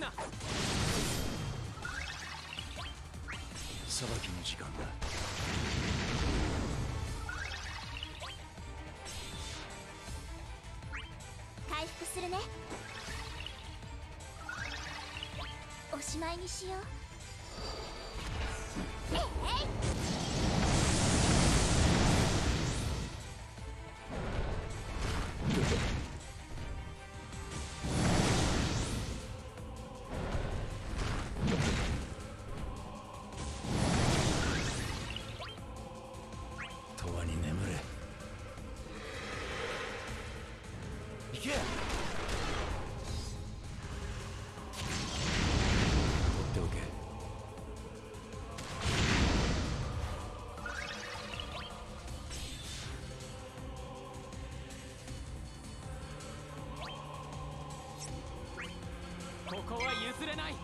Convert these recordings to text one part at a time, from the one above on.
るな。裁きの時間だ。回復するね。おしまいにしよう。えいえい。ここは譲れない。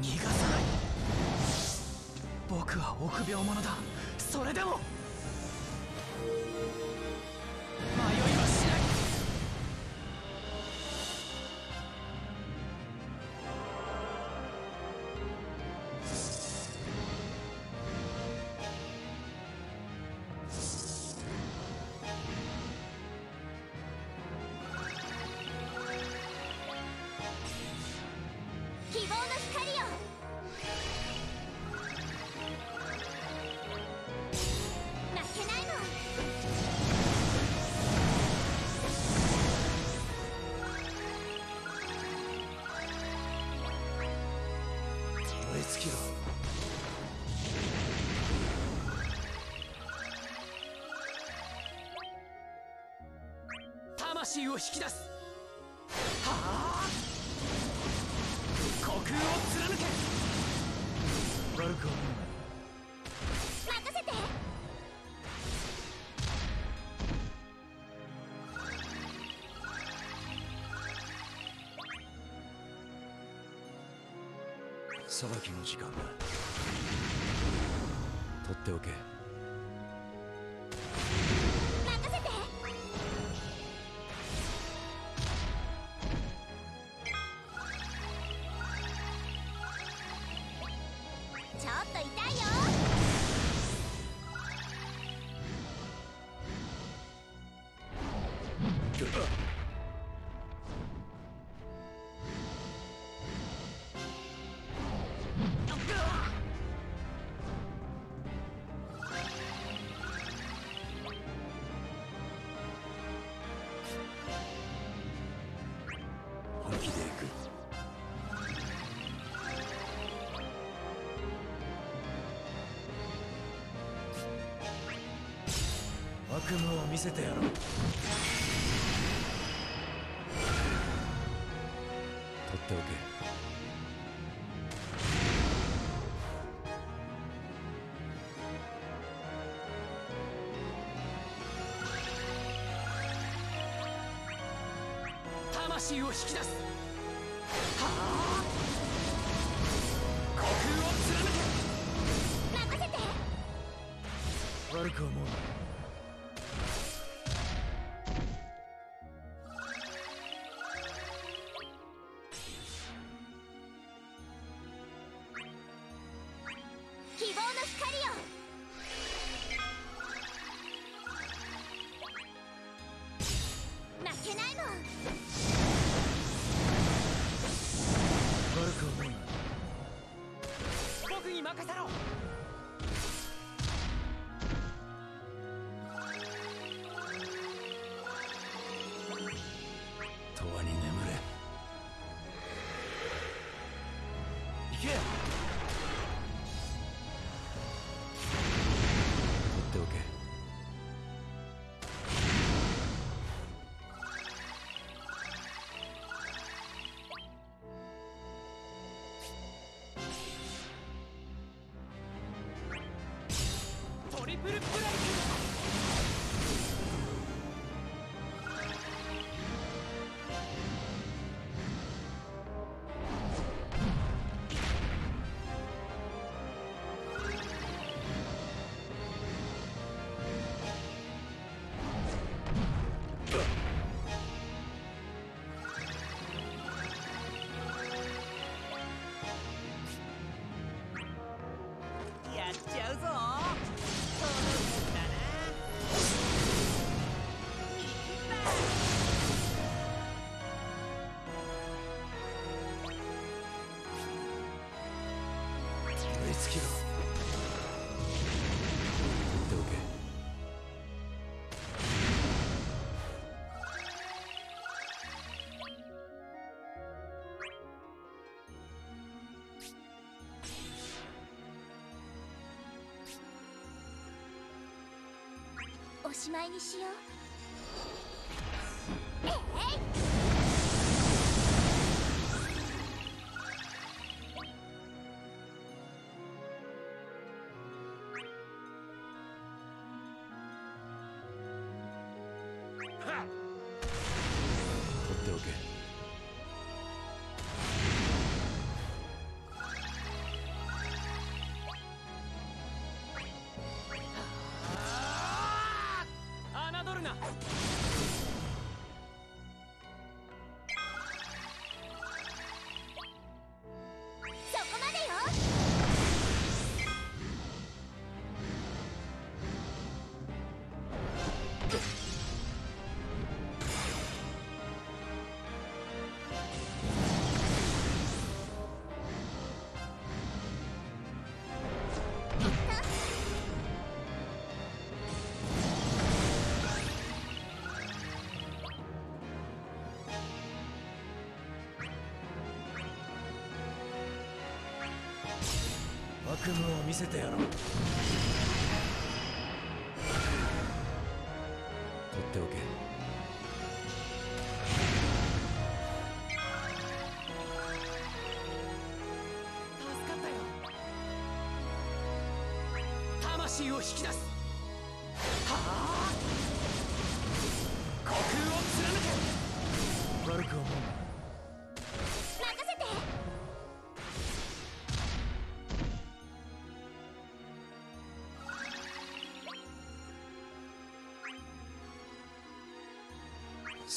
逃がさない。僕は臆病者だ。それでも迷いはしない。魂を引き出す。はあ、虚空を貫け。悪くはない。裁きの時間だ。とっておけ。任せて。ちょっと痛いよ。悪夢を見せてやろう。とっておけ。魂を引き出す。はあ、虚空を貫け。任せて。悪く思うな。僕に任せろ。永遠に眠れ。行け。取っておけ。トリプルブレイク。おしまいにしよう。悪夢を見せてやろう。とっておけ。助かったよ。魂を引き出す。はあ、虚空を貫け。悪く思う。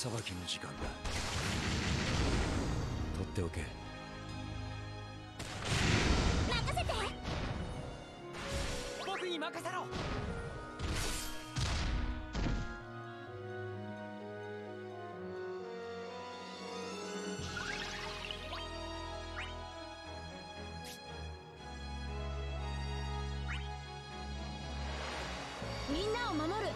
裁きの時間だ。とっておけ。任せて。僕に任せろ。みんなを守る。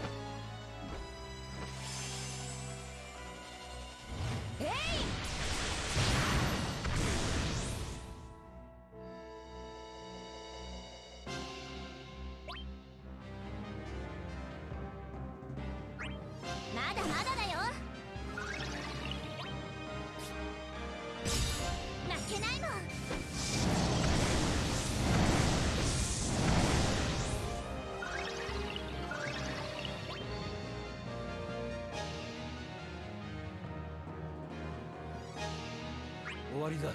終わりだ。とっ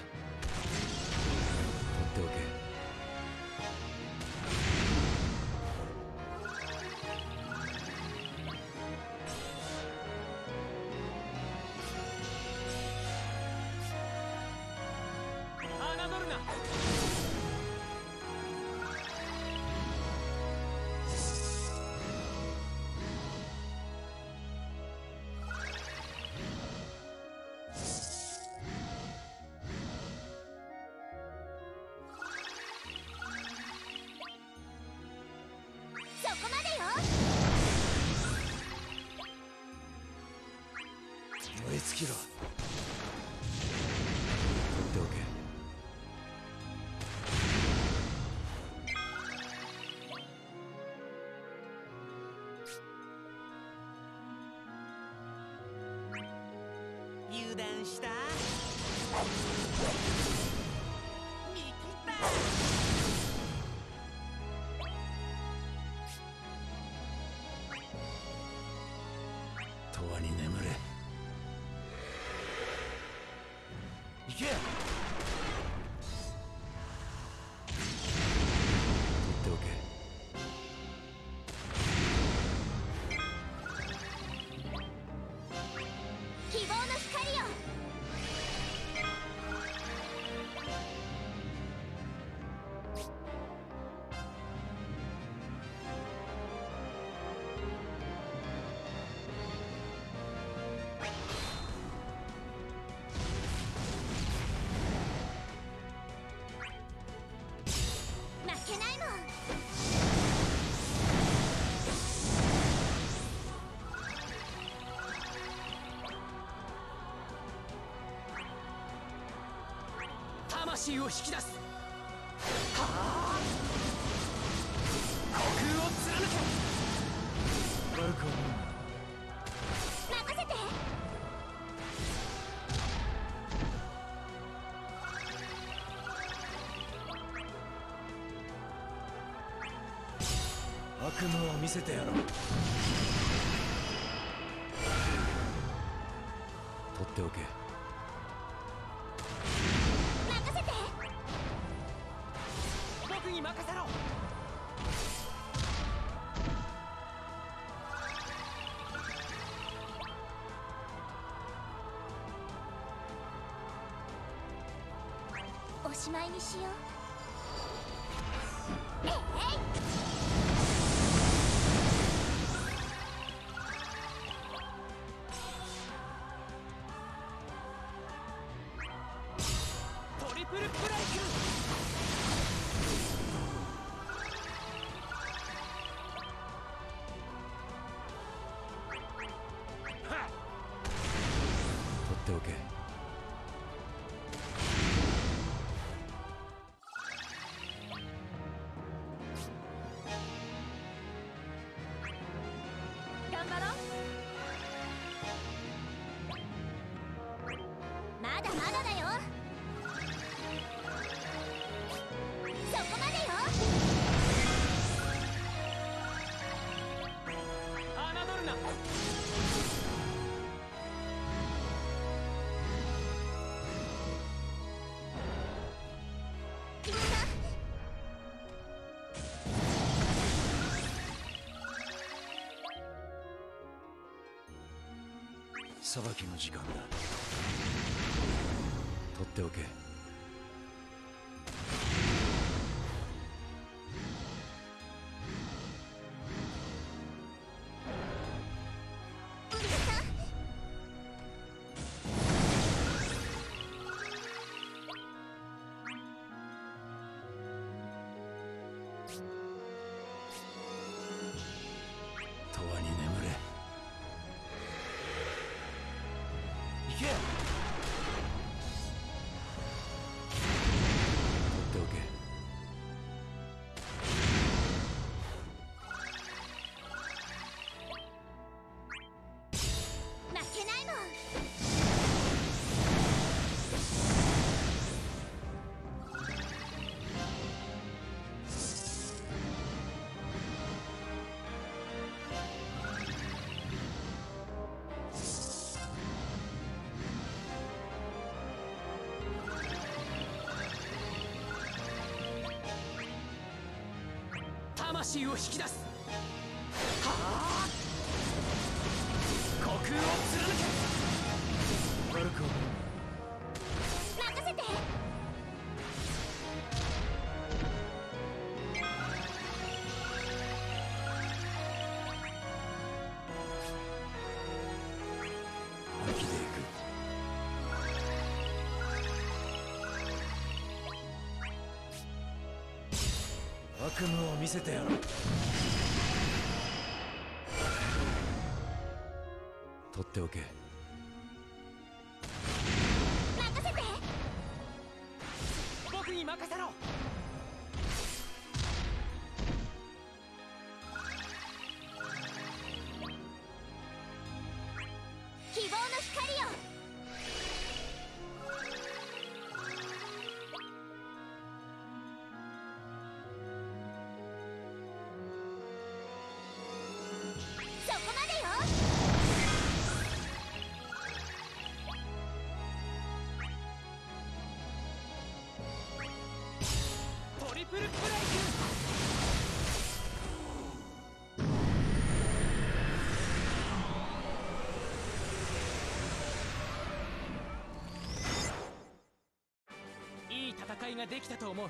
ておけ。燃え尽きろ。取っておけ。油断した。見切った。魂を引き出す。はあ、虚空を貫け。悪く悪夢を見せてやろう。取っておけ。おしまいにしよう。裁きの時間だ。取っておけ。魂を引き出す。はあ、虚空を貫け。悪くは任せて。巻きでいく。悪夢を見せてやろう。取っておけ。任せて。僕に任せろ。希望の光よ。いい戦いができたと思う。